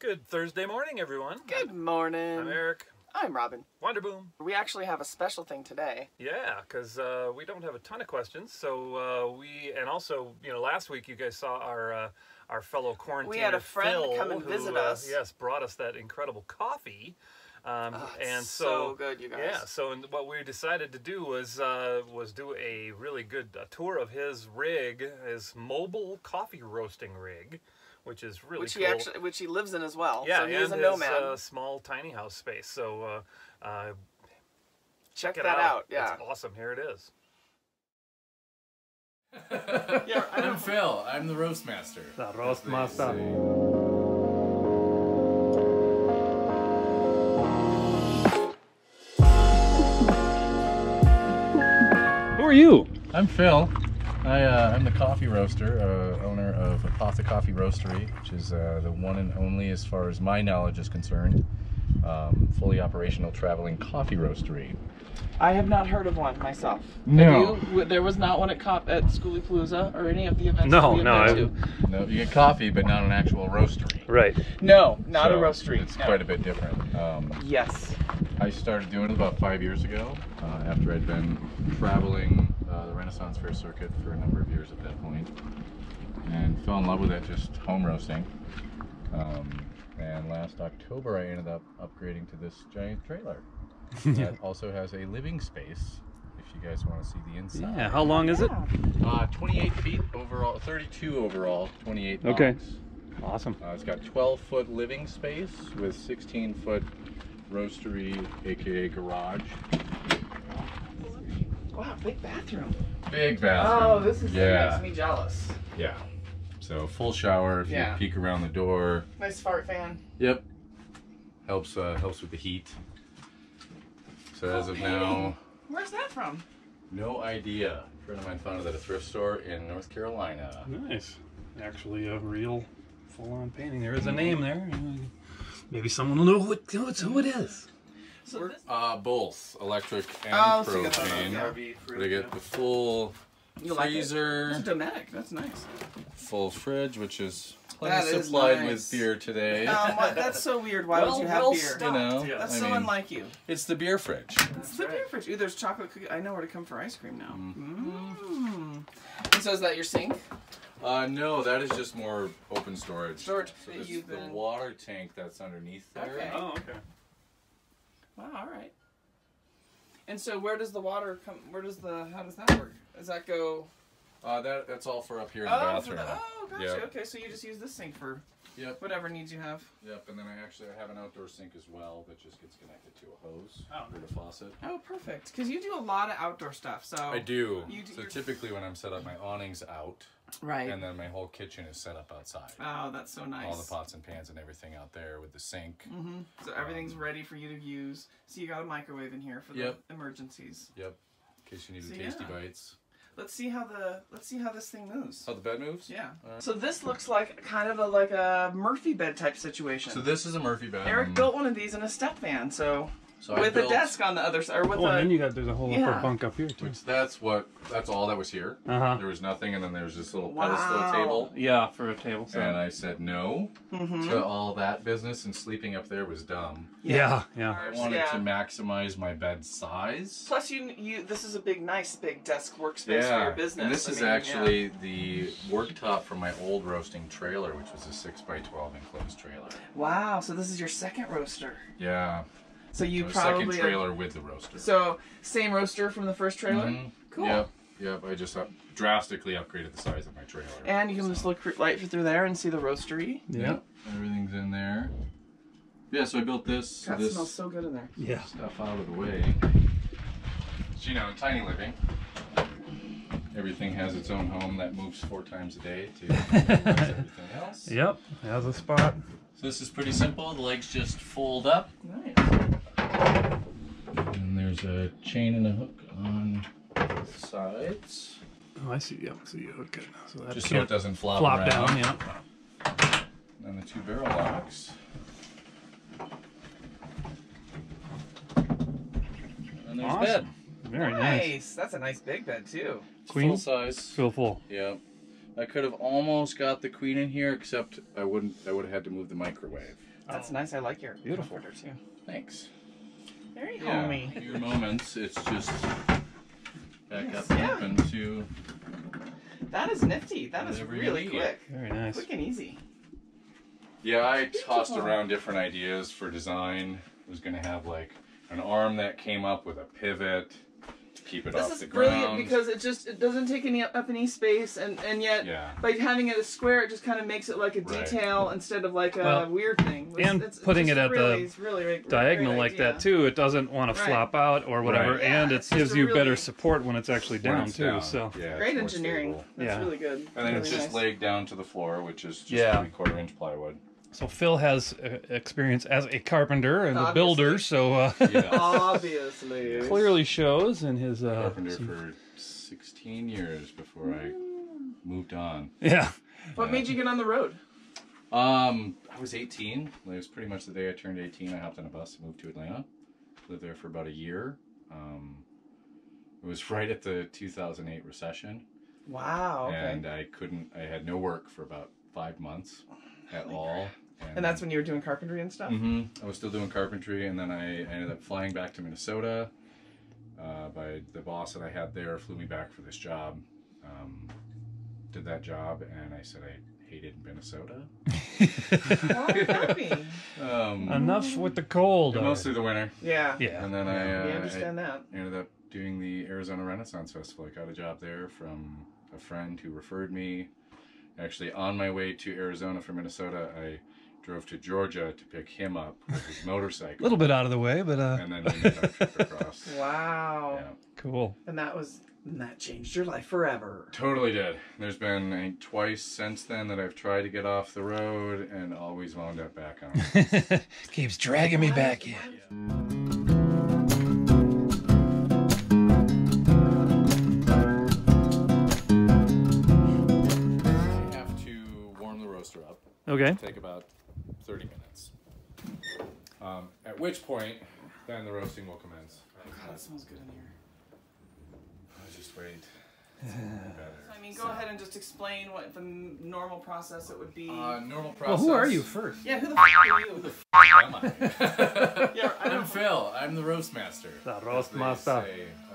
Good Thursday morning, everyone. Good morning. I'm Eric. I'm Robin. Wanderboom. We actually have a special thing today. Yeah, because we don't have a ton of questions. So and also, you know, last week you guys saw our fellow quarantiner, we had a friend Phil, come and visit us. Yes, brought us that incredible coffee. And so good, you guys. Yeah. So what we decided to do was do a really good tour of his rig, his mobile coffee roasting rig, which is really cool. Which he lives in as well. Yeah, so he's a nomad. Small tiny house space. So check that out. Yeah, it's awesome. Here it is. Yeah, I'm Phil. I'm the roast master. The roast master. You? I'm Phil. I'm the coffee roaster, owner of Apotha Coffee Roastery, which is the one and only, as far as my knowledge is concerned, fully operational traveling coffee roastery. I have not heard of one myself. No. There was not one at Schoolypalooza or any of the events. No, no. You get coffee, but not an actual roastery. Right. No, not a roastery. It's quite a bit different. Yes. I started doing it about 5 years ago after I'd been traveling the Renaissance Fair circuit for a number of years at that point, and fell in love with it, just home roasting. And last October I ended up upgrading to this giant trailer. It also has a living space, if you guys want to see the inside. Yeah, how long is it? 28 feet overall, 32 overall, 28 blocks. Okay, awesome. It's got 12-foot living space with 16-foot roastery, aka garage. Wow, big bathroom. Big bathroom. Oh, this is makes me jealous. Yeah. So full shower if you peek around the door. Nice fart fan. Yep. Helps helps with the heat. So as of now, where's that from? No idea. A friend of mine found it at a thrift store in North Carolina. Nice. Actually, a real full-on painting. There is a name there. Maybe someone will know who it is. So both electric and propane. So they get the full freezer. Like it's Dometic. That's nice. Full fridge, which is plenty supplied with beer today. That's so weird. Why would you have beer? You know, that's so unlike you. It's the beer fridge. It's the beer fridge. Ooh, there's chocolate cookies. I know where to come for ice cream now. And so is that your sink? No, that is just more open storage. So this is the water tank that's underneath there. Okay. Oh, okay. Wow, all right. And so where does the water come, how does that work? Does that go? That's all for up here in the bathroom. Oh, gotcha. Yep. Okay, so you just use this sink for whatever needs you have. Yep, and then I have an outdoor sink as well that just gets connected to a hose or a faucet. Oh, perfect, because you do a lot of outdoor stuff. So I do. So typically when I'm set up, my awning's out. Right. And then my whole kitchen is set up outside. Oh, that's so nice. All the pots and pans and everything out there with the sink. Mm-hmm. So everything's ready for you to use. So you got a microwave in here for the emergencies. Yep. In case you need tasty bites. Let's see how this thing moves. How the bed moves? Yeah. So this looks like kind of like a Murphy bed type situation. So this is a Murphy bed. Eric built one of these in a step van, so with a desk on the other side. Or with and then there's a whole upper bunk up here too. Which that's all that was here. There was nothing, and then there's this little pedestal table. Yeah, for a table. So. And I said no to all that business, and sleeping up there was dumb. Yeah. I wanted to maximize my bed size. Plus, this is a big, nice, big desk workspace for your business. And this is actually the worktop from my old roasting trailer, which was a 6x12 enclosed trailer. Wow. So this is your second roaster. Yeah. So you probably second trailer with the roaster. So same roaster from the first trailer. Cool. Yep. I just drastically upgraded the size of my trailer. And you can just look right through there and see the roastery. Yep. Everything's in there. Yeah. So I built this. God, this smells so good in there. Yeah. Stuff out of the way. So, you know, tiny living. Everything has its own home that moves 4 times a day to everything else. Yep. Has a spot. So this is pretty simple. The legs just fold up. Nice. And there's a chain and a hook on both sides. Oh, I see. Yeah, so you hook it. So that just so it doesn't flop around. Down, yeah. And the 2 barrel locks. And there's bed. Very nice. That's a nice big bed too. Queen size. Feel full. Yeah. I could have almost got the queen in here, except I wouldn't. I would have had to move the microwave. That's nice. I like your beautiful order too. Thanks. Very homey. Your moments. It's just back up open to. That is nifty. That is really quick. Very nice. Quick and easy. Yeah, I tossed around different ideas for design. I was going to have like an arm that came up with a pivot to keep it off the ground. This is brilliant because it just doesn't take any up any space, and yet by having it a square, it just kind of makes it like a detail instead of like a weird thing. Which, and it's, putting it at really, the really diagonal like that too, it doesn't want to flop out or whatever, and it gives you really better support when it's actually down too. So great engineering. Stable. That's really good. And then it's just laid down to the floor, which is just 3/4 inch plywood. So Phil has experience as a carpenter and a builder, so obviously clearly shows in his carpenter for 16 years before I moved on. Yeah. What made you get on the road? I was 18. It was pretty much the day I turned 18. I hopped on a bus and moved to Atlanta. Lived there for about a year. It was right at the 2008 recession. Wow. Okay. And I couldn't. I had no work for about 5 months at all. And that's when you were doing carpentry and stuff? Mm-hmm. I was still doing carpentry, and then I ended up flying back to Minnesota. By the boss that I had there flew me back for this job. Did that job, and I said I hated Minnesota. Enough with the cold. Mostly the winter. Yeah. And then I understand that. Ended up doing the Arizona Renaissance Festival. I got a job there from a friend who referred me. Actually, on my way to Arizona from Minnesota, I drove to Georgia to pick him up with his motorcycle. A little bit out of the way, but... And then we made our trip across. Wow. Yeah. Cool. And that was... And that changed your life forever. Totally did. There's been twice since then that I've tried to get off the road and always wound up back on it. Keeps dragging me back in. Yeah. Okay. Take about 30 minutes. At which point, then the roasting will commence. Oh God, that smells good in here. I'll just wait. So, I mean, go ahead and just explain what the normal process it would be. Normal process. Well, who are you first? Yeah, who the f*** are you? Who the f*** am I? I'm Phil. I'm the roast master. The roast master.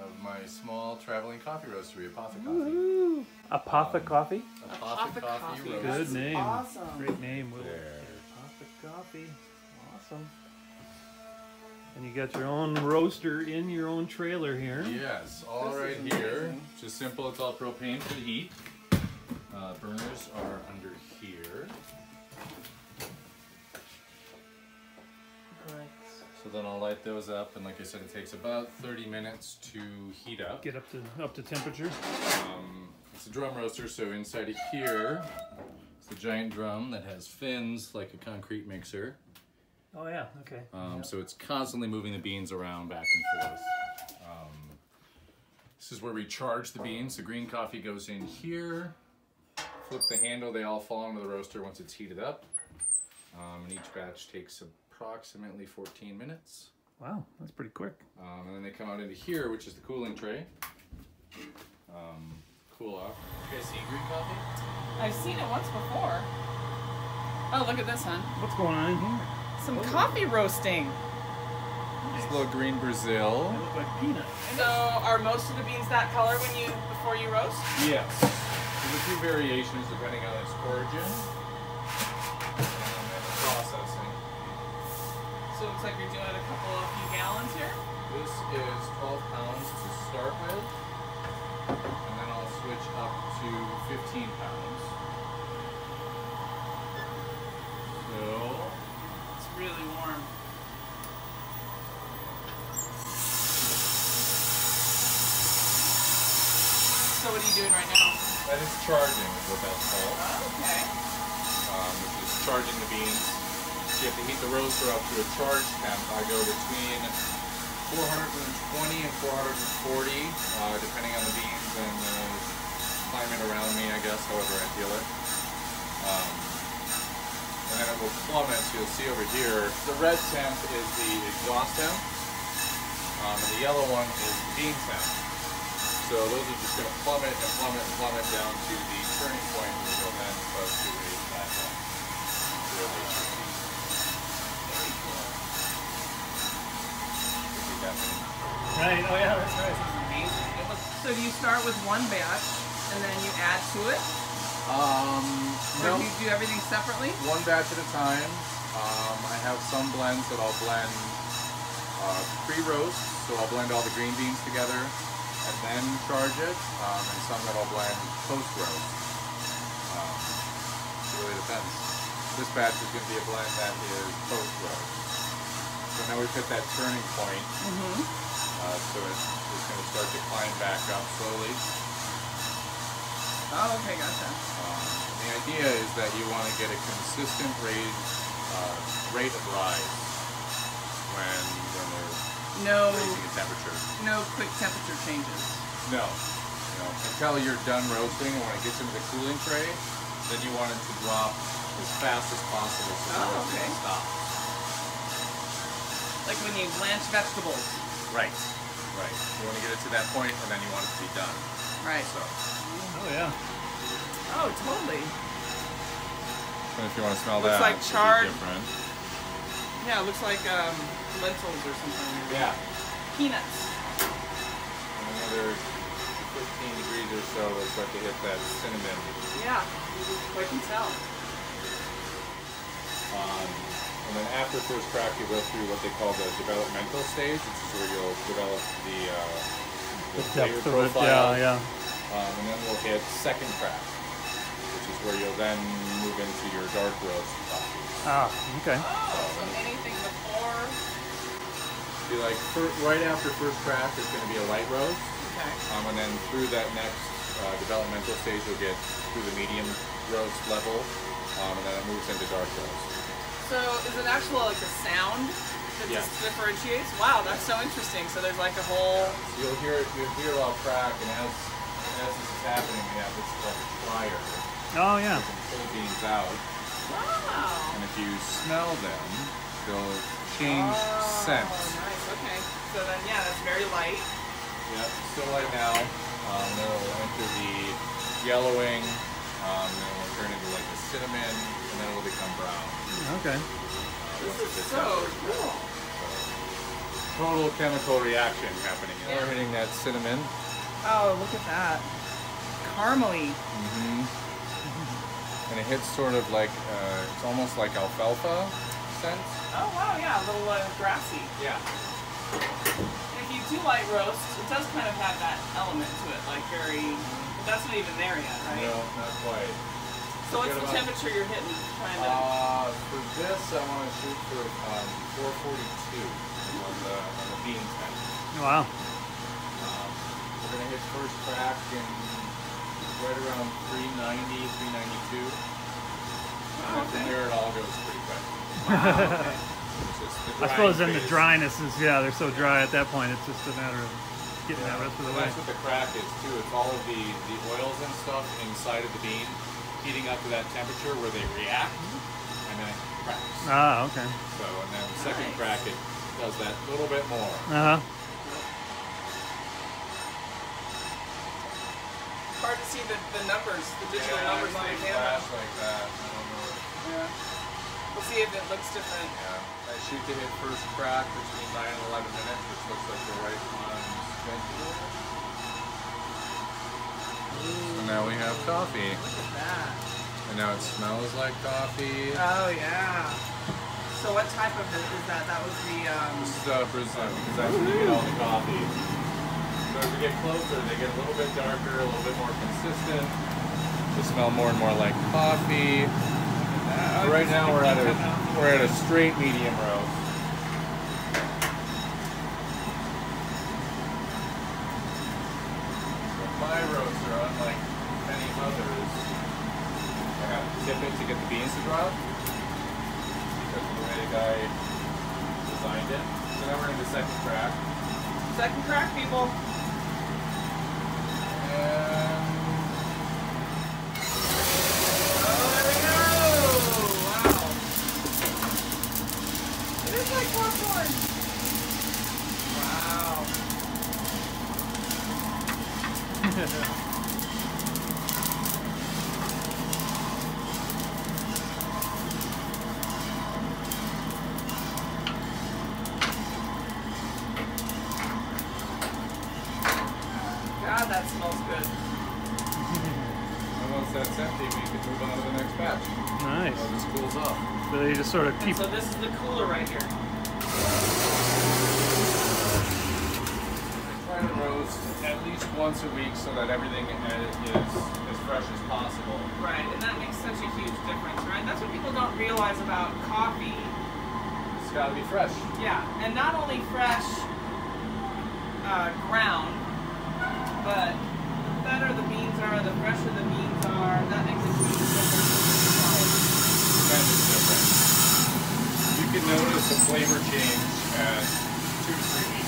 Of my small traveling coffee roastery, Apotha Coffee. Woo-hoo. Apotha Coffee? Apotha Coffee Roastery. Good name. Awesome. Great name, Will. Apotha Coffee. Awesome. And you got your own roaster in your own trailer here. Yes, all right here. Just simple, it's all propane for the heat. Burners are under here. Right. So then I'll light those up, and like I said, it takes about 30 minutes to heat up. Get up to temperature. It's a drum roaster, so inside of here, it's a giant drum that has fins like a concrete mixer. Oh yeah, okay. So it's constantly moving the beans around back and forth. This is where we charge the beans. The green coffee goes in here. Flip the handle, they all fall into the roaster once it's heated up. And each batch takes approximately 14 minutes. Wow, that's pretty quick. And then they come out into here, which is the cooling tray. Cool off. You guys seen green coffee? I've seen it once before. Oh, look at this, hon. What's going on in here? Some coffee roasting. Nice. This little green Brazil. They look like peanuts. So are most of the beans that color when you before you roast? Yes. There's a few variations depending on its origin and the processing. So it looks like you're doing a few gallons here? This is 12 pounds to start with. And then I'll switch up to 15 pounds. So... really warm. So what are you doing right now? That is charging, is what that's called. Okay. Which is charging the beans. So you have to heat the roaster up to a charge temp. I go between 420 and 440, depending on the beans and the climate around me, I guess, however I feel it. And then it will plummet, so you'll see over here. The red temp is the exhaust temp, and the yellow one is the bean temp. So those are just going to plummet and plummet and plummet down to the turning point where they'll then buzz to a platform. Right, oh yeah, that's right. Amazing. So do you start with one batch and then you add to it? No. Or do you do everything separately? One batch at a time. I have some blends that I'll blend pre-roast, so I'll blend all the green beans together and then charge it, and some that I'll blend post-roast. It really depends. This batch is going to be a blend that is post-roast. So now we've hit that turning point, so it's going to start to climb back up slowly. Oh, okay, gotcha. The idea is that you want to get a consistent rate of rise when they're raising the temperature. No quick temperature changes. No. Until you're done roasting and when it gets into the cooling tray, then you want it to drop as fast as possible so the roasting will stop. Like when you blanch vegetables. Right. Right. You want to get it to that point and then you want it to be done. Right. So. Oh yeah. Oh, totally. And if you want to smell that, looks like charred. Yeah, it looks like lentils or something. Yeah. Peanuts. And another 15 degrees or so, it'll start to hit that cinnamon. Yeah, I can tell. And then after first crack, you go through what they call the developmental stage, which is where you'll develop the flavor profile. Yeah, yeah. And then we'll hit second crack, which is where you'll then move into your dark roast coffee. Ah, okay. Oh, so anything before? Be like right after first crack, it's going to be a light roast. Okay. And then through that next developmental stage, you'll get through the medium roast level, and then it moves into dark roast. So is it actually like a sound? It just differentiates? Wow, that's so interesting. So there's like a whole... So you'll hear a lot of crack, and as this is happening, we have this called a fryer. Oh yeah. You can pull beans out. Wow. And if you smell them, they'll change scent. Oh, nice. Okay. So then, yeah, that's very light. Yeah, it's still light now. Then it'll enter the yellowing, then it will turn into like a cinnamon, and then it will become brown. Okay. This is so cool. Total chemical reaction happening. Yeah. We're hitting that cinnamon. Oh, look at that. Caramely. Mm-hmm. And it hits sort of like, it's almost like alfalfa scent. Oh, wow, yeah, a little grassy. Yeah. And if you do light roast, it does kind of have that element to it, like but that's not even there yet, right? No, not quite. So what's the temperature you're hitting? Kind of? For this, I want to shoot for 442 on the bean type. Wow. We're going to hit first crack in right around 390, 392. And from there it all goes pretty quick. Wow, okay. I suppose then the dryness is, yeah, they're so dry at that point, it's just a matter of getting that rest of the way. That's what the crack is too. It's all of the oils and stuff inside of the bean heating up to that temperature where they react, and then it cracks. Ah, okay. So, and then the second crack, it does that a little bit more. Uh-huh. Hard to see the numbers, the digital numbers on the camera. Like that. I don't know. Yeah. We'll see if it looks different. Yeah. I shoot to hit first crack between 9 and 11 minutes, which looks like the right one. So now we have coffee. Look at that. And now it smells like coffee. Oh yeah. So what type of is that? That was the... This is Brazil, because that's where you get all the coffee. So as we get closer, they get a little bit darker, a little bit more consistent. They smell more and more like coffee. Right now we're at a straight medium roast. So my roasts are unlike many others. I have to tip it to get the beans to drop because of the way the guy designed it. So now we're into second crack. Second crack, people. Oh, there we go! Wow. It is like popcorn. Wow. God, that smells good. And once that's empty, we can move on to the next batch. Nice. So this cools off. So you just sort of keep. And so this is the cooler right here. Try to roast at least once a week so that everything is as fresh as possible. Right, and that makes such a huge difference, right? That's what people don't realize about coffee. It's got to be fresh. Yeah, and not only fresh ground, but the better the beans are, the fresher the beans are. That makes a huge difference. That is different. You can notice a flavor change at 2 to 3 weeks.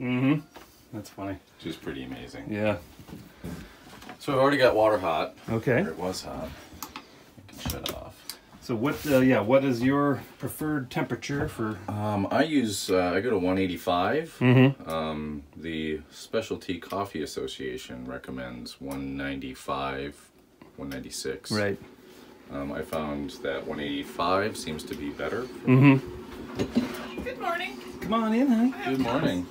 Mm-hmm. That's funny. She's pretty amazing. Yeah. So I've already got water hot. Okay. Or it was hot. I can shut it off. So what? Yeah. What is your preferred temperature for? I use. I go to 185. Mm-hmm. The Specialty Coffee Association recommends 195, 196. Right. I found that 185 seems to be better. Mm-hmm. Good morning. Come on in, honey. Good morning.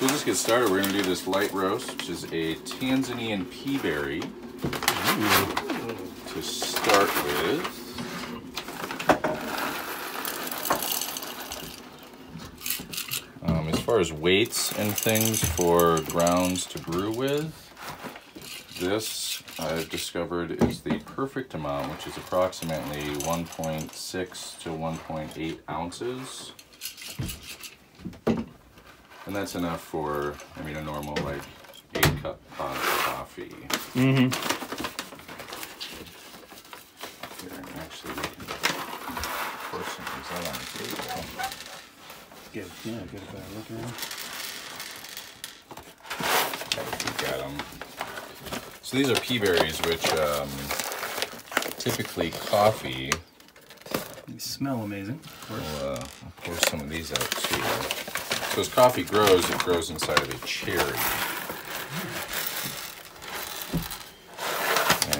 We'll just get started. We're going to do this light roast, which is a Tanzanian pea berry to start with. As far as weights and things for grounds to brew with, this I've discovered is the perfect amount, which is approximately 1.6 to 1.8 ounces. And that's enough for, I mean, a normal, like, 8-cup pot of coffee. Mm-hmm. Here, actually, we can pour some of that on the table. Good. Yeah, get a better look around. We got them. So these are pea berries, which typically coffee... They smell amazing. I'll pour some of these out too. So as coffee grows, it grows inside of a cherry.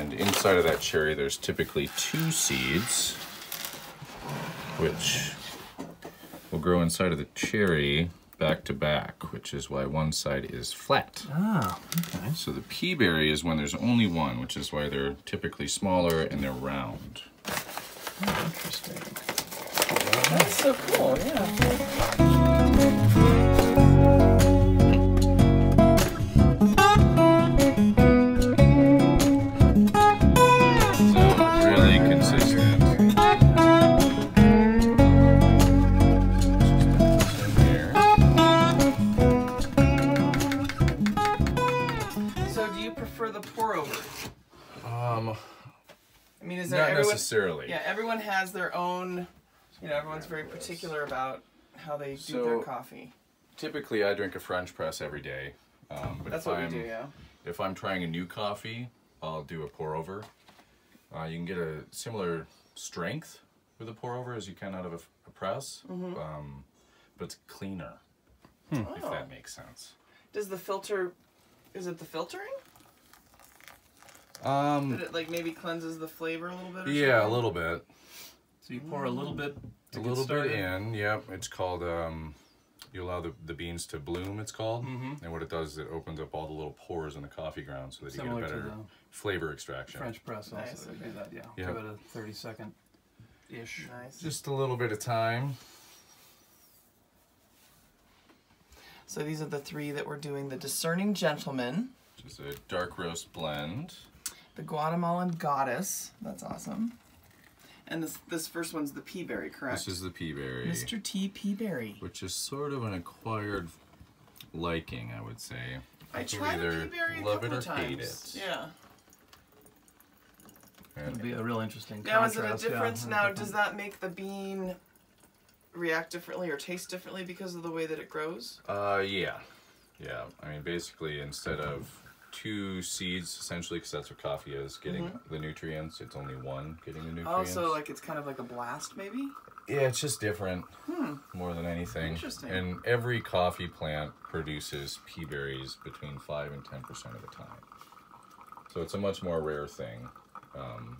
And inside of that cherry, there's typically 2 seeds, which will grow inside of the cherry back to back, which is why one side is flat. Ah, okay. So the pea berry is when there's only one, which is why they're typically smaller and they're round. Oh, interesting. That's so cool, yeah. Necessarily. Yeah, everyone has their own, you know, everyone's very particular about how they do their coffee. Typically, I drink a French press every day. But that's what we do, yeah. If I'm trying a new coffee, I'll do a pour over. You can get a similar strength with a pour over as you can out of a press, mm-hmm. But it's cleaner, if that makes sense. Does the filter, is it the filtering? But it like maybe cleanses the flavor a little bit? Or something? A little bit. So you pour a little bit to get started? In, yep. It's called, you allow the beans to bloom, it's called. Mm-hmm. And what it does is it opens up all the little pores in the coffee ground so that you get a better flavor extraction. French press also. Nice. Okay. Do that, yeah. Yep. Give it a 30-second-ish. Nice. Just a little bit of time. So these are the three that we're doing. The Discerning Gentleman, which is a dark roast blend. The Guatemalan Goddess, that's awesome. And this first one's the pea berry, correct? This is the pea berry. Mr. T. Pea berry. Which is sort of an acquired liking, I would say. I tried the pea berry a couple of times. Yeah. It'll be a real interesting contrast. Now, is it a difference? Yeah, now, does that make the bean react differently or taste differently because of the way that it grows? Yeah. Yeah. I mean, basically, instead of two seeds, essentially, because that's what coffee is, getting the nutrients, it's only one getting the nutrients. Oh, so like, it's kind of like a blast, maybe? Yeah, it's just different, more than anything. Interesting. And every coffee plant produces pea berries between 5 and 10% of the time. So it's a much more rare thing.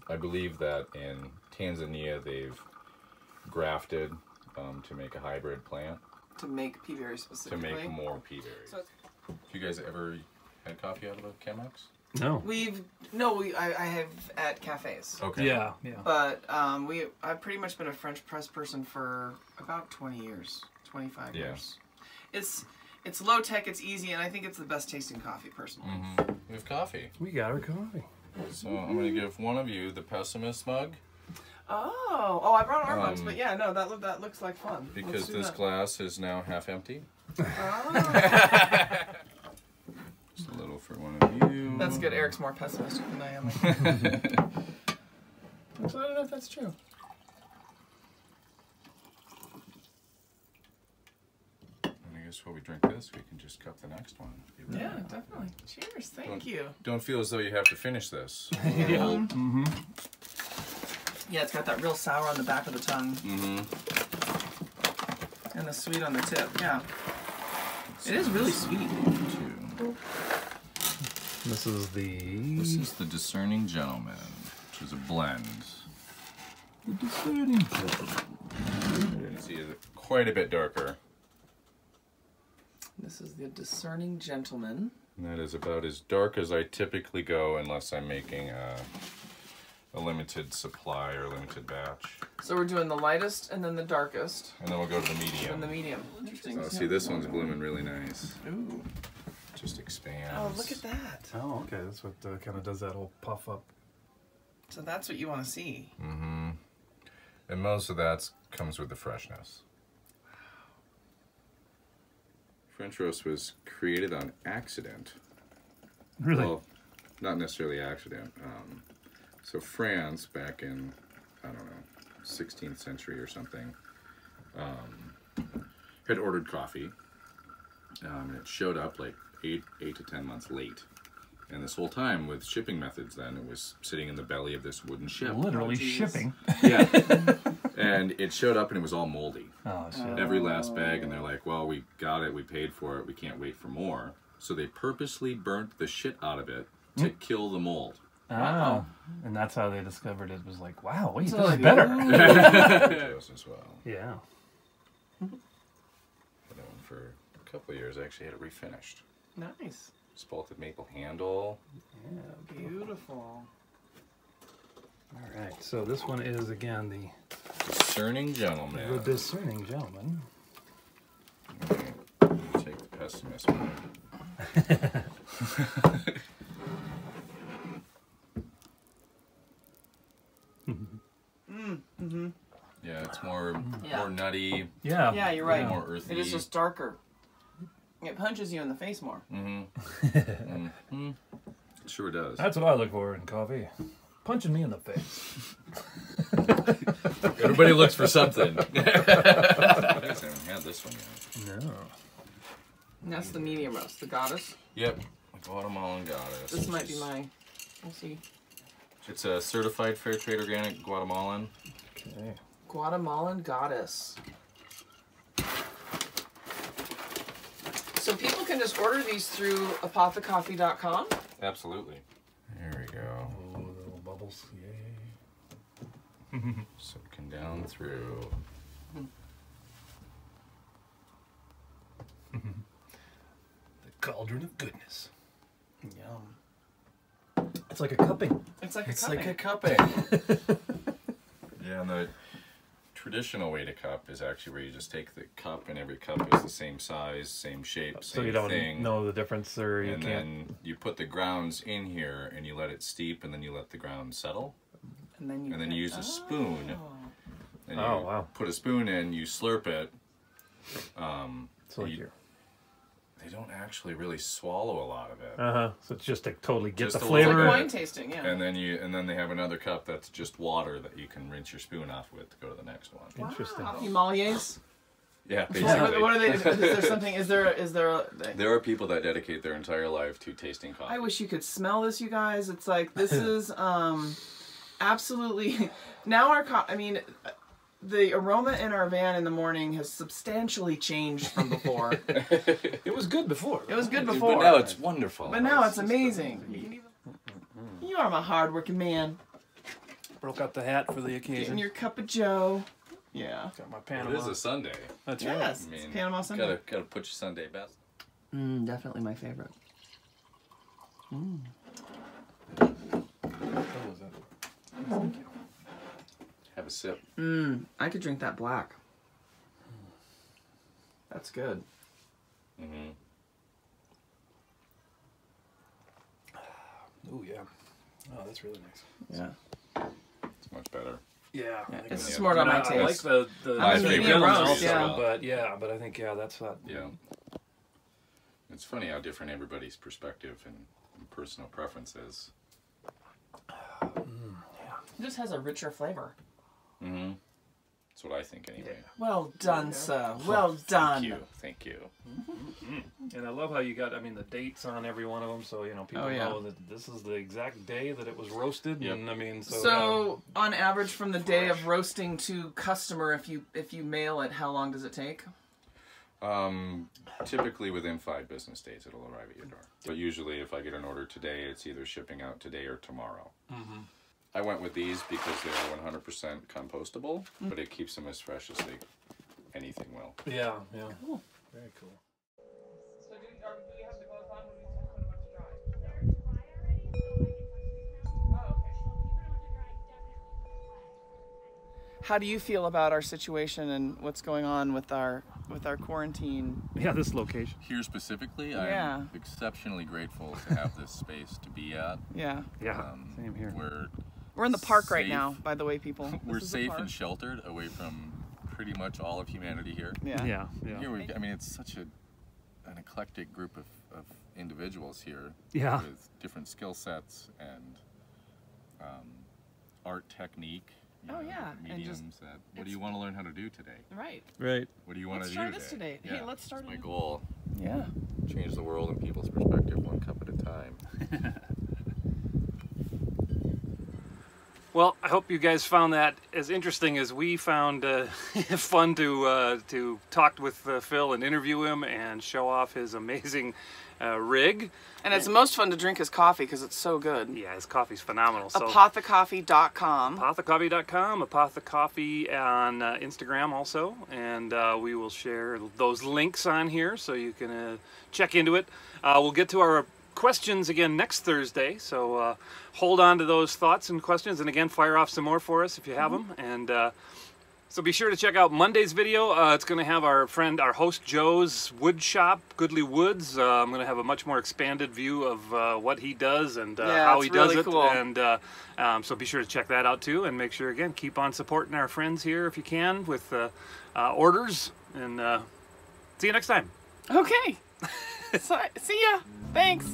I believe that in Tanzania they've grafted to make a hybrid plant. To make pea berries specifically? To make more pea berries. So have you guys ever had coffee out of a Chemex? No. I have at cafes. Okay. Yeah. But I've pretty much been a French press person for about 20 years, 25 years. It's low tech, it's easy, and I think it's the best tasting coffee personally. We have coffee. We got our coffee. So I'm going to give one of you the pessimist mug. Oh, I brought our mugs, but yeah, no, that looks like fun. Because this glass is now half empty. Oh. Just a little for one of you. That's good. Eric's more pessimistic than I am. So I don't know if that's true. I guess while we drink this, we can just cup the next one. Yeah, definitely. Cheers. Thank you. Don't feel as though you have to finish this. Yeah, it's got that real sour on the back of the tongue. And the sweet on the tip. Yeah. It is really sweet. This is the Discerning Gentleman, which is a blend. The Discerning Gentleman. You can see it's quite a bit darker. This is the Discerning Gentleman. And that is about as dark as I typically go unless I'm making a limited supply or a limited batch. So we're doing the lightest and then the darkest. And then we'll go to the medium. And the medium. Interesting. Oh, see, this one's blooming really nice. Ooh. Just expands. Oh, look at that. Oh, okay. That's what kind of does that whole puff up. So that's what you want to see. And most of that comes with the freshness. French roast was created on accident. Really? Well, not necessarily accident. So France, back in, I don't know, 16th century or something, had ordered coffee. And it showed up like eight to 10 months late. And this whole time, with shipping methods then, it was sitting in the belly of this wooden ship. Literally shipping. Yeah. And it showed up and it was all moldy. Oh, shit. Every last bag, and they're like, well, we got it, we paid for it, we can't wait for more. So they purposely burnt the shit out of it to kill the mold. Oh. Wow. And that's how they discovered it was like, wow, wait, this is better. As well. Yeah. That one for a couple of years, I actually had it refinished. Nice. Spalted maple handle. Yeah, beautiful. All right, so this one is, again, the Discerning Gentleman. The Discerning Gentleman. All right, I'm gonna take the pessimist one. Yeah, it's more nutty. Yeah. Yeah, you're right. More earthy. It is just darker. It punches you in the face more. It sure does. That's what I look for in coffee. Punching me in the face. Everybody looks for something. I guess I haven't had this one yet. No. And that's the medium roast, the goddess. Yep, the Guatemalan goddess. This might be mine. We'll see. It's a certified fair trade organic Guatemalan. Okay. Guatemalan goddess. So people can just order these through apothacoffee.com? Absolutely. There we go. Oh, little bubbles. Yay. Soaking down through. The cauldron of goodness. Yum. It's like a cupping. It's like a cupping. Yeah, and the traditional way to cup is actually where you just take the cup and every cup is the same size, same shape, same thing. So you don't know the difference, or you can't. And then you put the grounds in here and you let it steep, and then you let the grounds settle. And then you, use a spoon. And oh, you wow. Put a spoon in, you slurp it. So like you, they don't actually really swallow a lot of it. Uh-huh. So it's just to totally get just the flavor. Like wine tasting, yeah. And then you, and then they have another cup that's just water that you can rinse your spoon off with to go to the next one. Wow. Interesting. Sommeliers? Yeah, basically. What are they? Is there something? There are people that dedicate their entire life to tasting coffee. I wish you could smell this, you guys. It's like this is absolutely now our. I mean. The aroma in our van in the morning has substantially changed from before. It was good before. It was good before. But now it's wonderful. But now it's amazing. You are my hard-working man. Broke out the hat for the occasion. Getting your cup of joe. Yeah. Got my Panama. It is a Sunday. That's right. Yes, I mean, it's Panama Sunday. Gotta put your Sunday best. Definitely my favorite. What was that? Thank you. Have a sip. I could drink that black. That's good. Oh yeah. Oh, that's really nice. Yeah. It's much better. Yeah. It's more about my taste. I like the I think that's that. Yeah. It's funny how different everybody's perspective and personal preference is. It just has a richer flavor. That's what I think, anyway. Yeah. Well done, sir. Well done. Thank you. Thank you. And I love how you got, I mean, the dates on every one of them, so, you know, people know that this is the exact day that it was roasted. And I mean, so on average, from the day of roasting to customer, if you mail it, how long does it take? Typically within 5 business days, it'll arrive at your door. But usually, if I get an order today, it's either shipping out today or tomorrow. I went with these because they're 100% compostable, but it keeps them as fresh as anything will. Yeah, yeah. Cool. Very cool. So do we have to go with one when we put them to dry? They're dry already, so I can touch them. Oh, okay. How do you feel about our situation and what's going on with our quarantine? Yeah, this location. Here specifically, I'm exceptionally grateful to have this space to be at. Yeah. Yeah, same here. We're in the park right now, by the way, people. We're safe and sheltered away from pretty much all of humanity here. Yeah. Yeah. Here I mean, it's such an eclectic group of individuals here. Yeah. With different skill sets and art technique. Oh, yeah. Mediums and just, that, what do you want to learn how to do today? Right. Right. What do you want to do today? Let's try this today. Yeah. Hey, let's start. That's my goal. Yeah. Change the world and people's perspective one cup at a time. Well, I hope you guys found that as interesting as we found fun to talk with Phil and interview him and show off his amazing rig. And it's most fun to drink his coffee because it's so good. Yeah, his coffee's phenomenal. Apothacoffee.com. Apothacoffee.com. Apotha Coffee on Instagram also. And we will share those links on here so you can check into it. We'll get to our questions again next Thursday, so hold on to those thoughts and questions, and again fire off some more for us if you have them. And so be sure to check out Monday's video. It's going to have our host Joe's wood shop, Goodly Woods. I'm going to have a much more expanded view of what he does and how he does it. And so be sure to check that out too, and make sure again keep on supporting our friends here if you can with orders. And see you next time. Okay. See ya. Thanks.